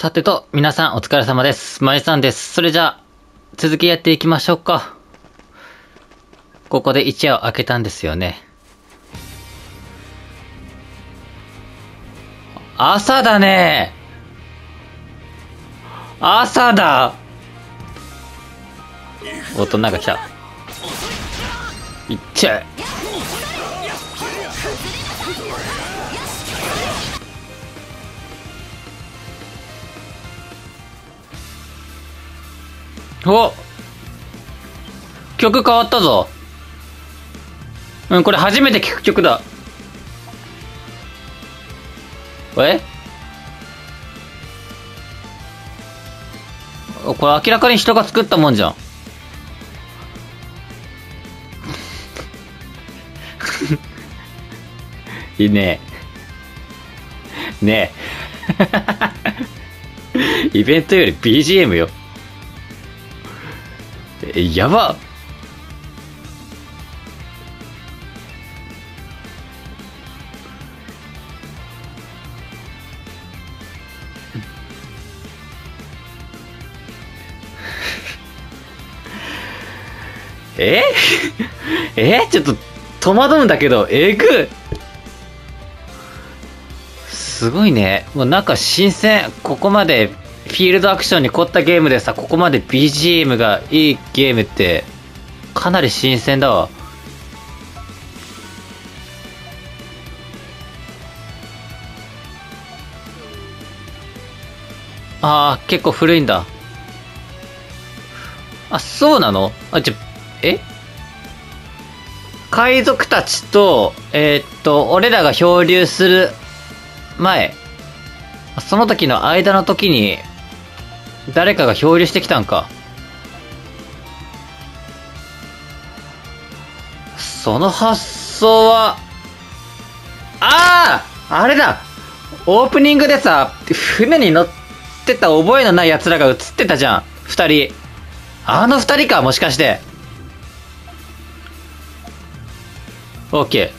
さてと、皆さんお疲れ様です。まゆさんです。それじゃあ、続きやっていきましょうか。ここで一夜を明けたんですよね。朝だね。朝だ。おっと、なんか来た。いっちゃえ。お、曲変わったぞ。うん、これ初めて聴く曲だ。え？これ明らかに人が作ったもんじゃん。いいね。ねえ。イベントより BGM よ。やば。ちょっと戸惑うんだけど、えぐっ、すごいね。もうなんか新鮮。ここまでフィールドアクションに凝ったゲームでさ、ここまで BGM がいいゲームってかなり新鮮だわ。あー、結構古いんだ。あ、そうなの。あ、じゃ、海賊たちと、俺らが漂流する前、その時の間の時に、誰かが漂流してきたんか。その発想は、ああ！あれだ！オープニングでさ、船に乗ってた覚えのない奴らが映ってたじゃん。二人。あの二人か、もしかして。OK。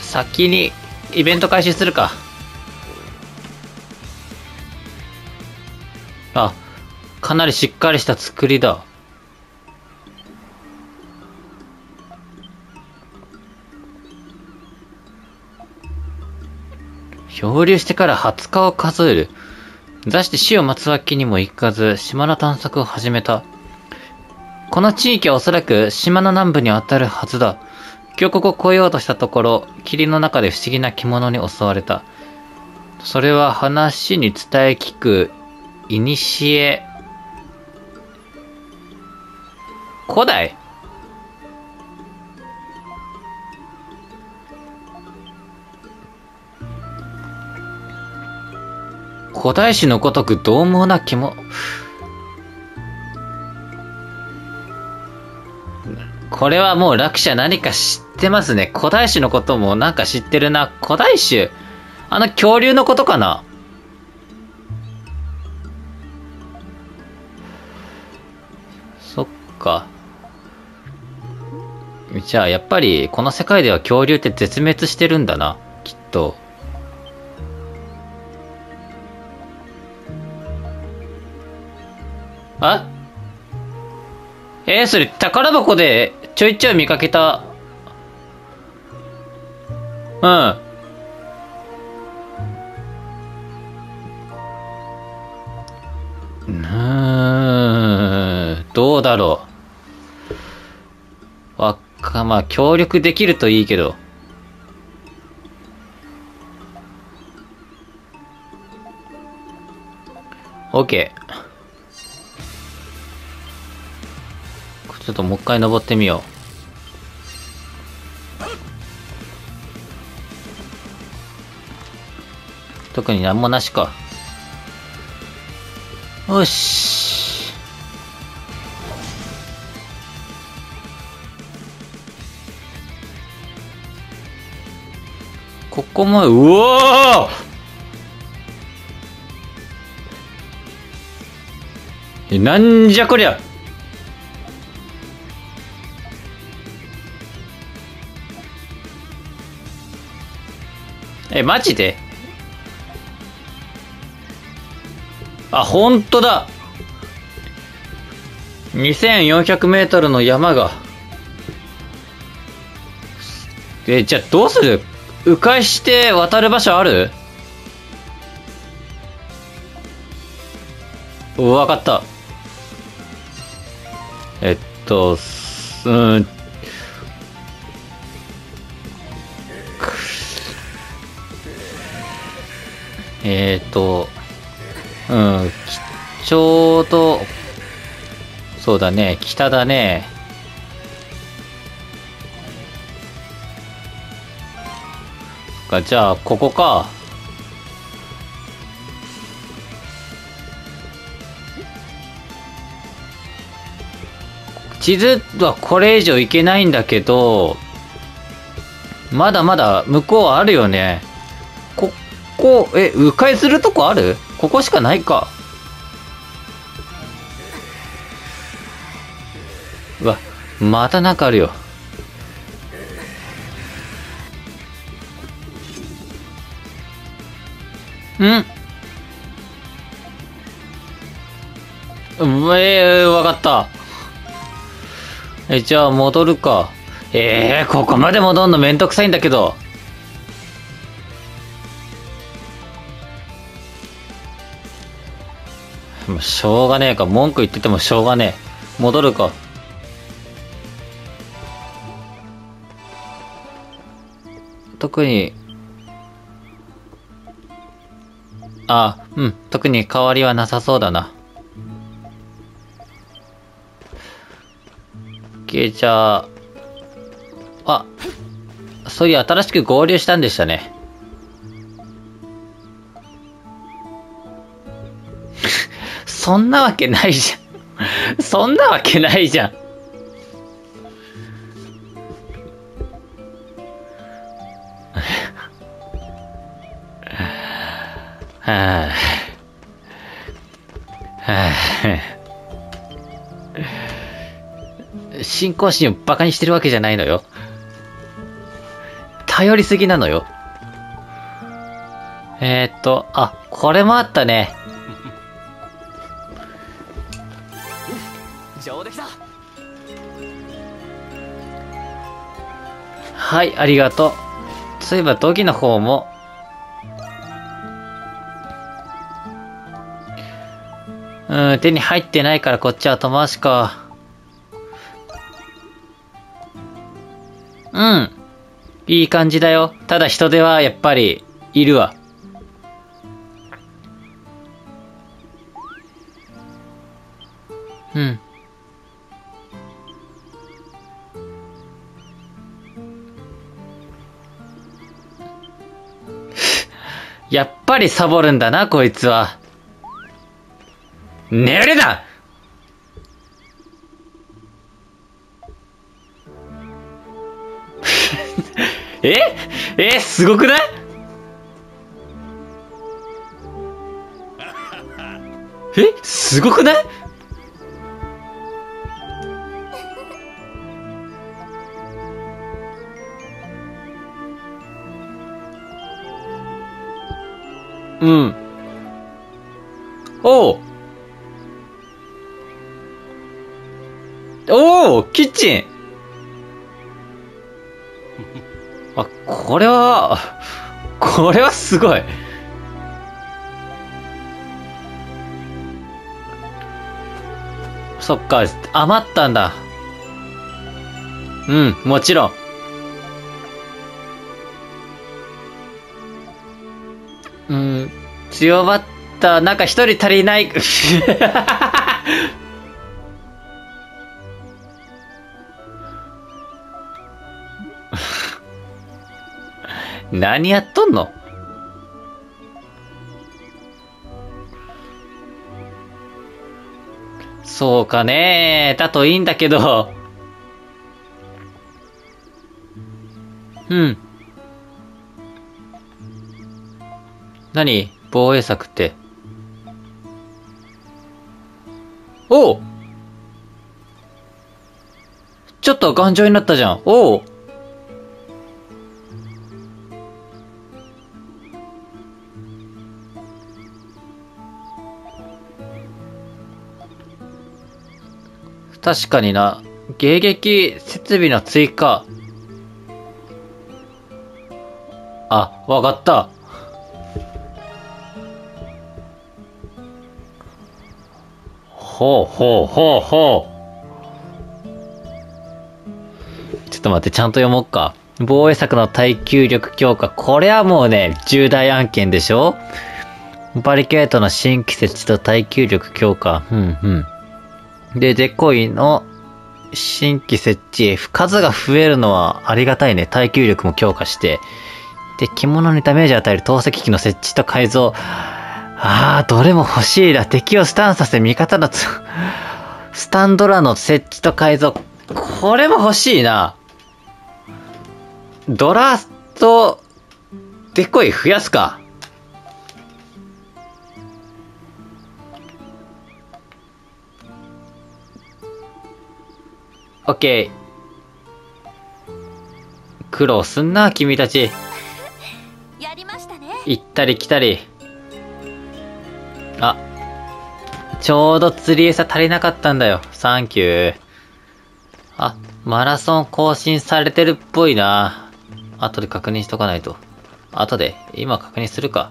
先にイベント開始するか。あ、かなりしっかりした作りだ。漂流してから20日を数える。座して死を待つわけにもいかず、島の探索を始めた。この地域はおそらく島の南部に当たるはずだ。峡谷を越えようとしたところ、霧の中で不思議な獣に襲われた。それは話に伝え聞く、古代？古代史のごとく獰猛な獣。これはもう楽者何か知ってますね。古代種のこともなんか知ってるな。古代種、あの恐竜のことかな。そっか。じゃあやっぱりこの世界では恐竜って絶滅してるんだな、きっと。あ？それ宝箱でちょいちょい見かけた。うん。どうだろう。まあ、協力できるといいけど。OK。ちょっともう一回登ってみよう。特になんもなしか。よし。ここも、うおー！なんじゃこりゃ。え、マジで？あ、ほんとだ。 2400m の山が。え、じゃあどうする？迂回して渡る場所ある？わかった。ちょうど、そうだね、北だね。じゃあ、ここか。地図はこれ以上行けないんだけど、まだまだ向こうあるよね。ここ、え、迂回するとこある？ここしかないか。うわ、またなんかあるよ。わかった。え、じゃあ戻るか。ここまで戻んのめんどくさいんだけど。もうしょうがねえか。文句言っててもしょうがねえ。戻るか。特に、あ、うん、特に変わりはなさそうだな。じゃあ、あ、そういう新しく合流したんでしたね。そんなわけないじゃん。そんなわけないじゃん。はあ、はあ、信仰心をバカにしてるわけじゃないのよ。頼りすぎなのよ。あ、これもあったね。はい、ありがとう。そういえば、土器の方も。手に入ってないからこっちは後回しか。うん。いい感じだよ。ただ人手はやっぱりいるわ。うん。やっぱりサボるんだな、こいつは。寝るな！え、すごくない？え、すごくない？うん。おう。おお、キッチン。あ、これはすごい。そっか、余ったんだ。うん、もちろん。うん、強まった。なんか一人足りない。何やっとんの？そうかね、だといいんだけど。うん。何？防衛策って。おう！ちょっと頑丈になったじゃん。おう！確かにな。迎撃設備の追加。あ、わかった。ほうほうほうほう。ちょっと待って、ちゃんと読もうか。防衛策の耐久力強化。これはもうね、重大案件でしょ？バリケードの新規設置と耐久力強化。うんうん。で、デコイの新規設置。数が増えるのはありがたいね。耐久力も強化して。で、着物にダメージを与える投石機の設置と改造。ああ、どれも欲しいな。敵をスタンさせ、味方のスタンドラの設置と改造。これも欲しいな。ドラスト、デコイ増やすか。オッケー。苦労すんな、君たち。やりましたね。行ったり来たり。あ、ちょうど釣り餌足りなかったんだよ。サンキュー。あ、マラソン更新されてるっぽいな。後で確認しとかないと。後で、今確認するか。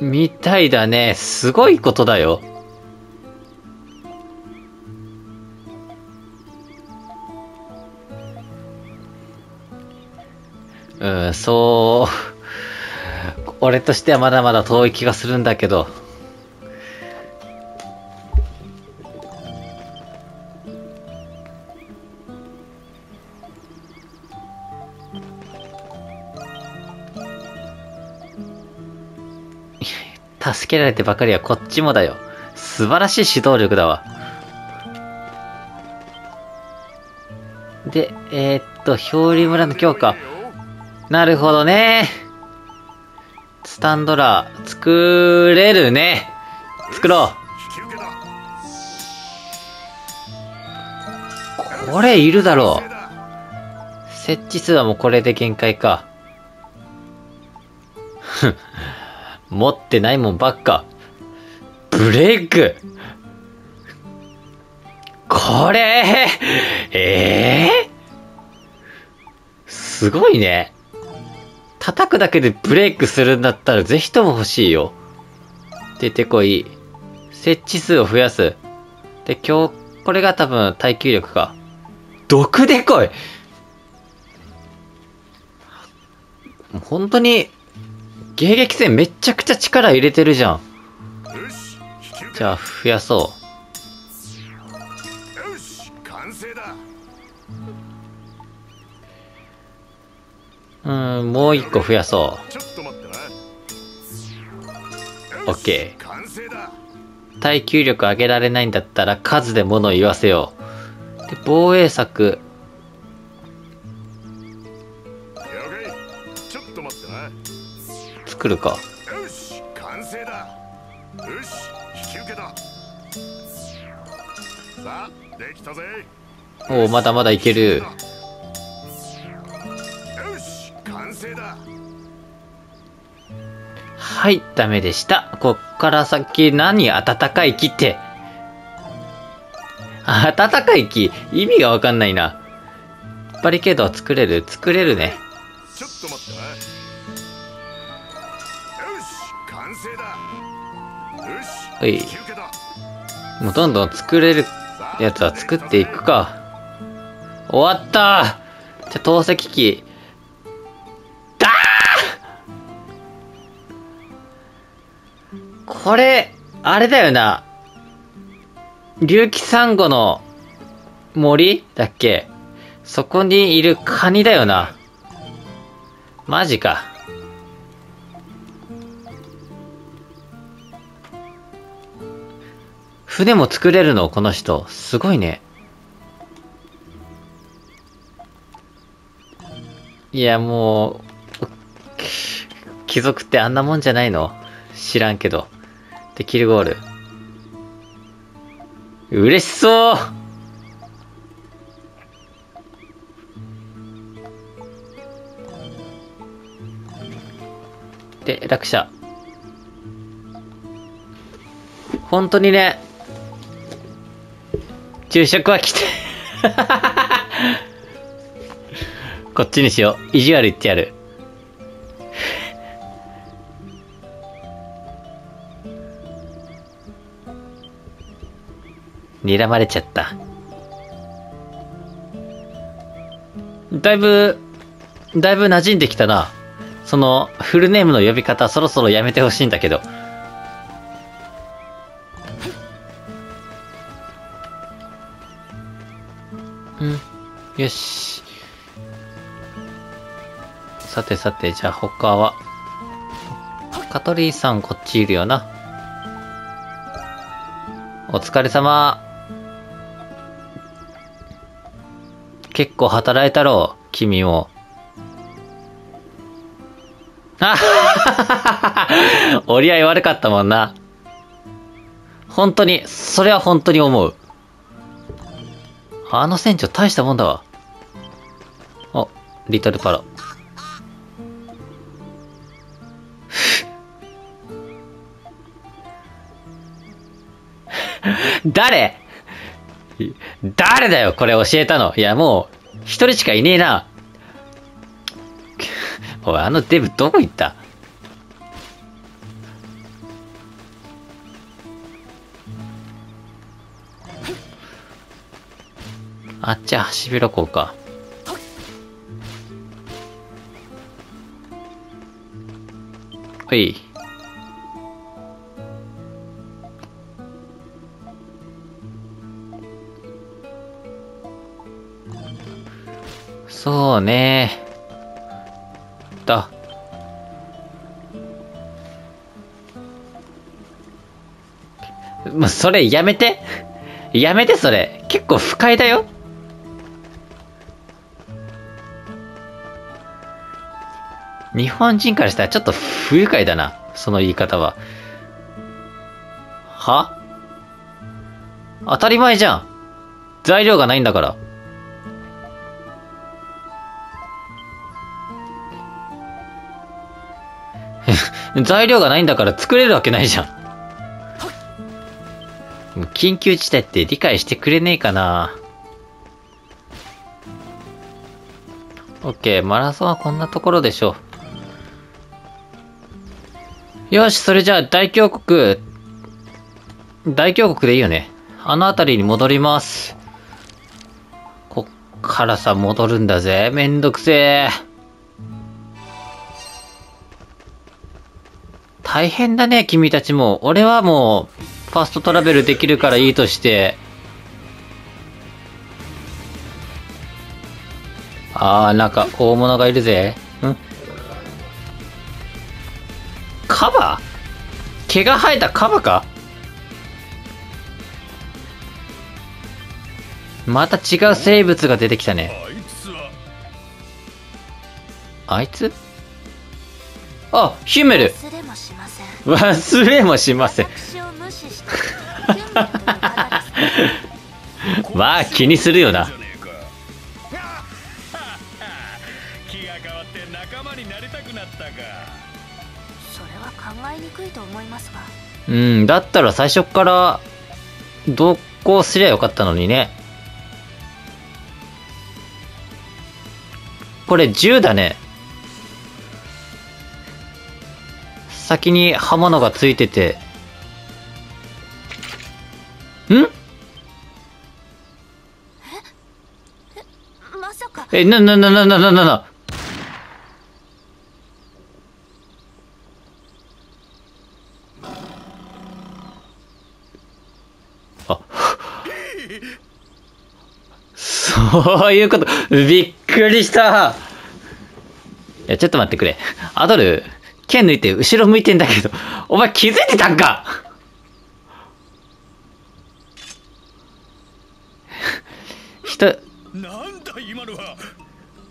みたいだね。すごいことだよ。うん、そう。俺としてはまだまだ遠い気がするんだけど。助けられてばかりはこっちもだよ。素晴らしい指導力だわ。で、表裏村の強化。なるほどね。スタンドラー、作れるね。作ろう。これいるだろう。設置数はもうこれで限界か。ふん。持ってないもんばっか。ブレイク。これすごいね。叩くだけでブレイクするんだったらぜひとも欲しいよ。出てこい。設置数を増やす。で、今日、これが多分耐久力か。毒でこい。本当に、迎撃戦めちゃくちゃ力入れてるじゃん。じゃあ増やそう。もう一個増やそう。 OK。 耐久力上げられないんだったら数で物を言わせよう。で、防衛策、来るか。おお、まだまだいける。はい、ダメでした。こっから先何？暖かい木って、暖かい木意味がわかんないな。バリケードは作れる、作れるね。ちょっと待ってね。はい。もうどんどん作れるやつは作っていくか。終わったー。じゃあ投石機だー。これあれだよな、竜気サンゴの森だっけ、そこにいるカニだよな。マジか。船も作れるの、この人。すごいね。いや、もう、貴族ってあんなもんじゃないの？知らんけど。で、キルゴール。嬉しそう！で、落車。本当にね、昼食は来て。こっちにしよう。意地悪言ってやる。睨まれちゃった。だいぶ馴染んできたな。その、フルネームの呼び方そろそろやめてほしいんだけど。よし。さてさて、じゃあ他は。カトリーさんこっちいるよな。お疲れ様。結構働いたろう、君も。あ折り合い悪かったもんな。本当に、それは本当に思う。あの船長大したもんだわ。お、リトルパロ。誰だよ、これ教えたの。いや、もう、一人しかいねえな。おい、あのデブどこ行った？あっちはハシビロコウか。ほい。そうね。だ。もうそれやめて。やめてそれ。結構不快だよ。日本人からしたらちょっと不愉快だな。その言い方は。は？当たり前じゃん。材料がないんだから。材料がないんだから作れるわけないじゃん。もう緊急事態って理解してくれねえかな。オッケー、マラソンはこんなところでしょう。よし、それじゃあ大峡谷でいいよね。あの辺りに戻ります。こっからさ、戻るんだぜ。めんどくせえ。大変だね、君たちも。俺はもう、ファストトラベルできるからいいとして。あー、なんか、大物がいるぜ。ん？カバ？毛が生えたカバか？また違う生物が出てきたね。あいつ？あ、ヒメル。忘れもしません。まあ気にするよな。気が変わって仲間になりたくなったか。それは考えにくいと思いますが。うん、だったら最初から同行すりゃよかったのにね。これ10だね。先に刃物がついてて。ん？え、まさか。え、な。あ、そういうこと。びっくりした。いや、ちょっと待ってくれ。アドル。剣抜いて後ろ向いてんだけど、お前気づいてたんかなんだ今のは。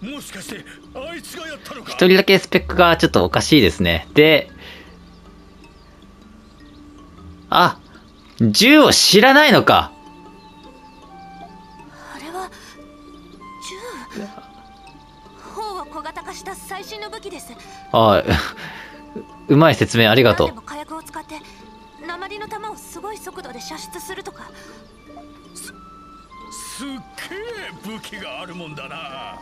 もしかしてあいつがやったのか。一人だけスペックがちょっとおかしいですね。で、あ、銃を知らないのか。あれは銃。砲を小型化した最新の武器です。ああうまい説明ありがとう。火薬を使って鉛の弾をすごい速度で射出するとか。すっげえ武器があるもんだな。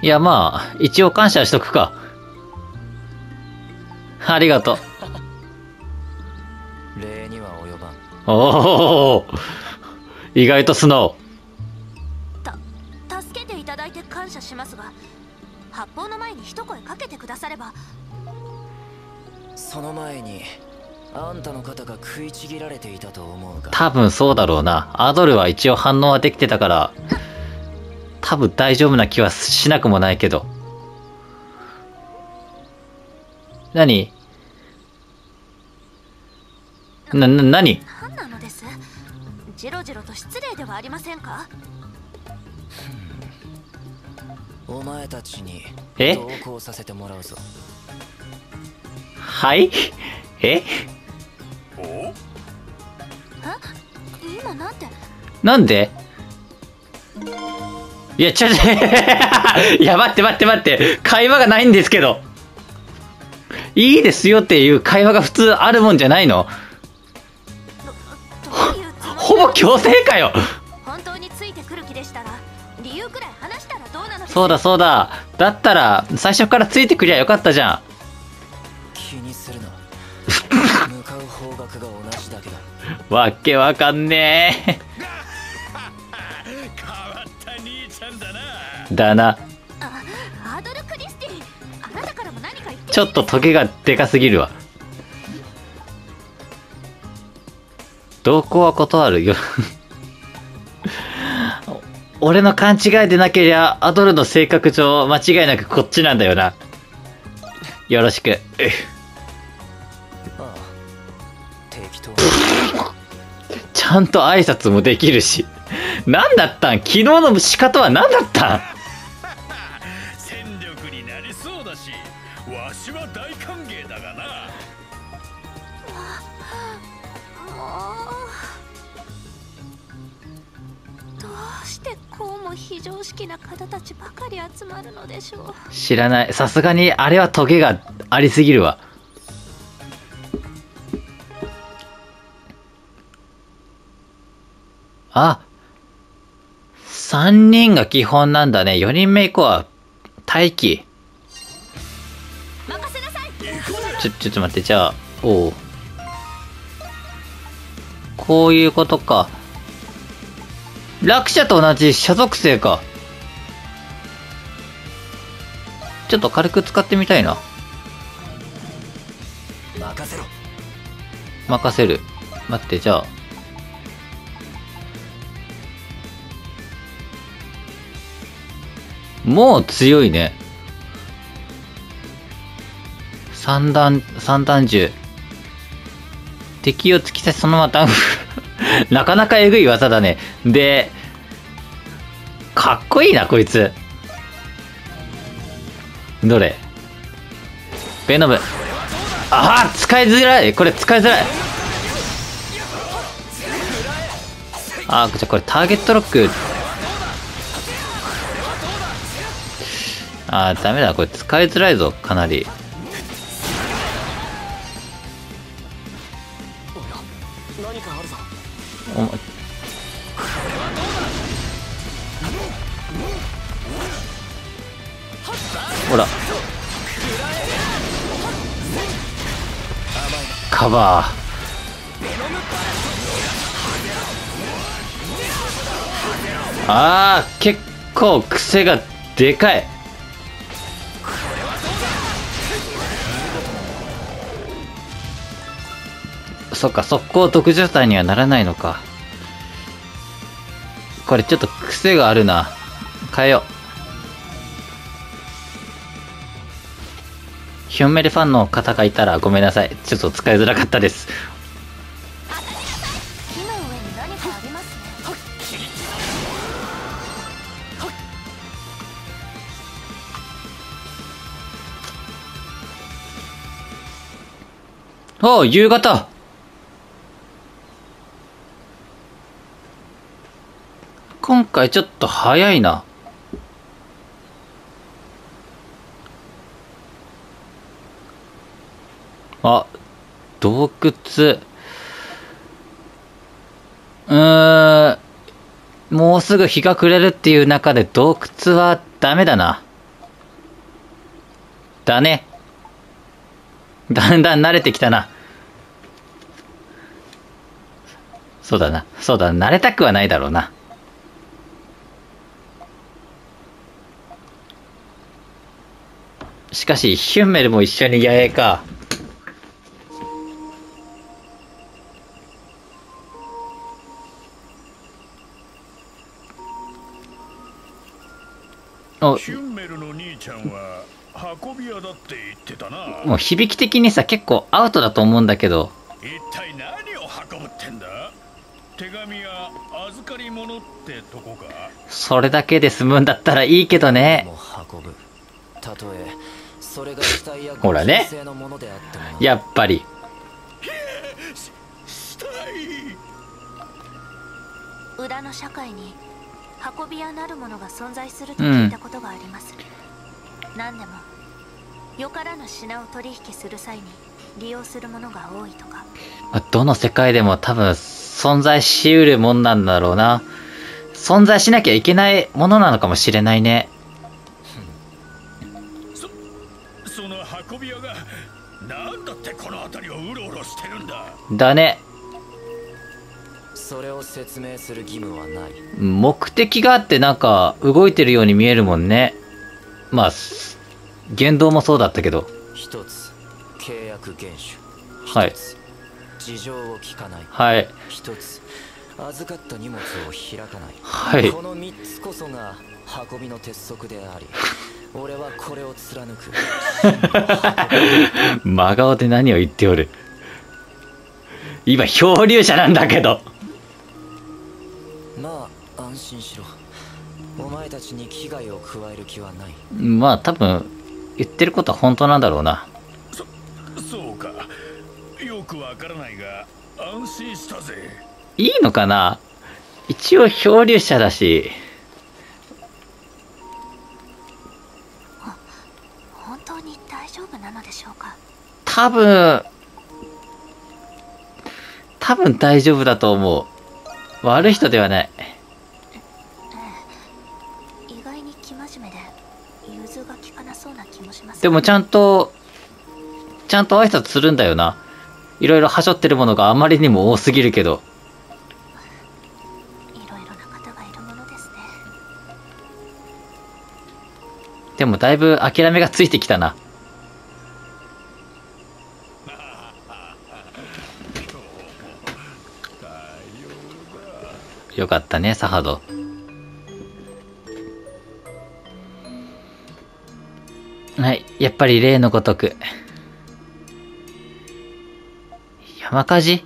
いやまあ一応感謝しとくか。ありがとう。礼には及ばん。おお、意外と素直。助けていただいて感謝しますが、発砲の前に一声かけてくだされば。その前にあんたの肩が食いちぎられていたと思うが。多分そうだろうな。アドルは一応反応はできてたから多分大丈夫な気はしなくもないけど。何なのです。ジロジロと失礼ではありませんか。お前たちに同行させてもらうぞ。はい？え？お？今なんて？なんで？いや、ちょっといや、待って、会話がないんですけど。いいですよっていう会話が普通あるもんじゃないの？ほぼ強制かよ。本当についてくる気でしたら、理由くらい話したらどうなの？そうだ。だったら最初からついてくりゃよかったじゃん。気にするな。向かう方角が同じだけだ。わけわかんねえ。だな。ちょっとトゲがでかすぎるわ。同行は断るよ。俺の勘違いでなけりゃアドルの性格上間違いなくこっちなんだよな。よろしく。ああ、適当。ちゃんと挨拶もできるし。何だったん昨日の仕方は。何だったん。戦力になりそうだし、わしは大歓迎だがな。どうしてこうも非常識な方たちばかり集まるのでしょう。知らない。さすがにあれはトゲがありすぎるわ。あ、3人が基本なんだね。4人目以降は待機。ちょっと待って。じゃあ、おう、こういうことか。落車と同じ車属性か。ちょっと軽く使ってみたいな。任せる。待って、じゃあ、もう強いね。三段銃。敵を突き刺しそのままダウン。なかなかえぐい技だね。で、かっこいいな、こいつ。どれ？ベノム。ああ、使いづらい。これ使いづらい。ああ、じゃあこれターゲットロック。あー、ダメだ。これ使いづらいぞ、かなり。お前、ほら、カバー。あー、結構癖がでかい。そっか、速攻特殊体にはならないのか。これちょっと癖があるな。変えよう。ヒョンメルファンの方がいたらごめんなさい。ちょっと使いづらかったです。おう、夕方。回ちょっと早いな。あ、洞窟。もうすぐ日が暮れるっていう中で洞窟はダメだな。だね。だんだん慣れてきたな。そうだな。そうだ、慣れたくはないだろうな。しかし、ヒュンメルも一緒に野営か。ヒュンメルの兄ちゃんは運び屋だって言ってたな。もう響き的にさ、結構アウトだと思うんだけど。一体何を運ぶってんだ。手紙や預かり物ってとこか。それだけで済むんだったらいいけどね。たとえそれが死体やほらね、やっぱり裏の社会に運び屋なるものが存在すると聞いたことがあります。何でもよからぬ品を取引する際に利用するものが多いとか。どの世界でも多分存在しうるもんなんだろうな。存在しなきゃいけないものなのかもしれないね。その運び屋がなんだってこの辺りをうろうろしてるんだ。だね。それを説明する義務はない。目的があってなんか動いてるように見えるもんね。まあ言動もそうだったけど。一つ契約厳守。はい。事情を聞かない。はい。一つ預かった荷物を開かない。はい。この三つこそが運びの鉄則であり。俺はこれを貫く。真顔で何を言っておる。今漂流者なんだけど。まあ安心しろ。お前たちに危害を加える気はない。まあ多分言ってることは本当なんだろうな。そうか。よくわからないが安心したぜ。いいのかな。一応漂流者だし。多分大丈夫だと思う。悪い人ではない。意外に生真面目で融通が利かなそうな気もします。でもちゃんと挨拶するんだよな。いろいろはしょってるものがあまりにも多すぎるけど。いろいろな方がいるものですね。でもだいぶ諦めがついてきたな。よかったね、サハド。はい、やっぱり例のごとく。山火事？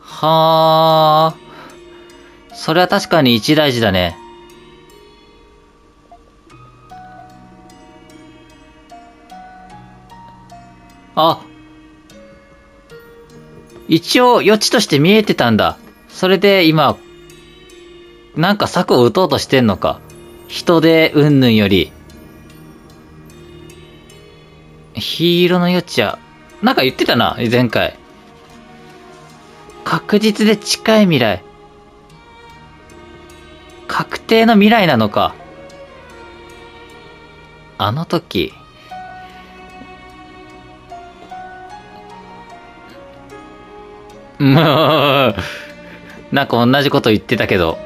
はあ。それは確かに一大事だね。あ、一応余地として見えてたんだ。それで今、なんか策を打とうとしてんのか。人でうんぬんより。黄色の余地は、なんか言ってたな、前回。確実で近い未来。確定の未来なのか。あの時。なんか同じこと言ってたけど。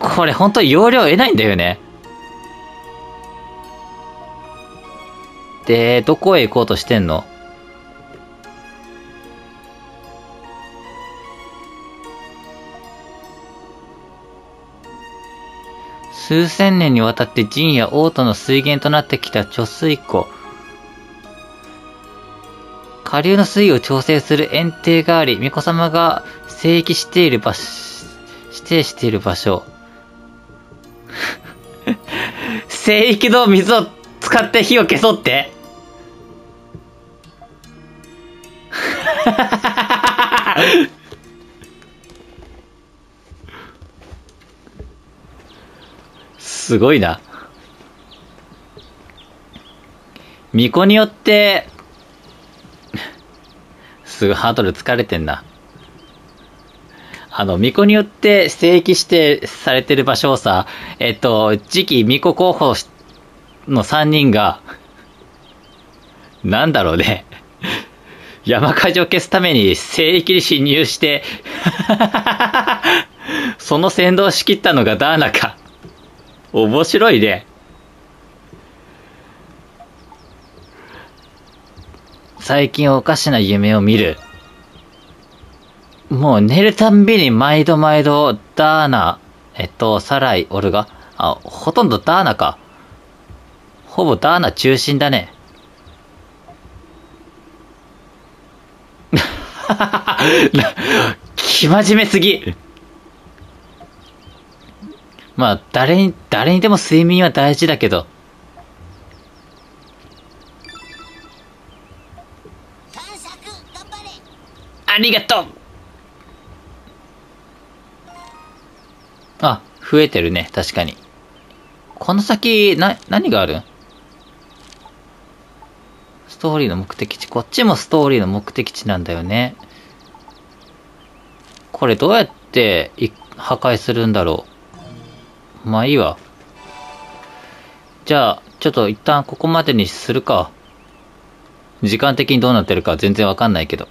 これ本当に容量得ないんだよね。で、どこへ行こうとしてんの？数千年にわたって人や王都の水源となってきた貯水湖。下流の水位を調整する堰堤があり、巫女様が指定している場所。聖域の水を使って火を消そうってすごいな。巫女によってすごいハードル疲れてんな。巫女によって聖域指定されてる場所をさ、次期巫女候補の3人が、なんだろうね。山火事を消すために聖域に侵入して、その先導しきったのがダーナか。面白いね。最近おかしな夢を見る。もう寝るたんびに毎度毎度ダーナ、サライ、オルガ、ほとんどダーナか。ほぼダーナ中心だね。気真面目すぎ。まあ、誰にでも睡眠は大事だけど。ありがとう。あ、増えてるね、確かに。この先、何がある？ストーリーの目的地。こっちもストーリーの目的地なんだよね。これどうやって破壊するんだろう。まあいいわ。じゃあ、ちょっと一旦ここまでにするか。時間的にどうなってるか全然わかんないけど。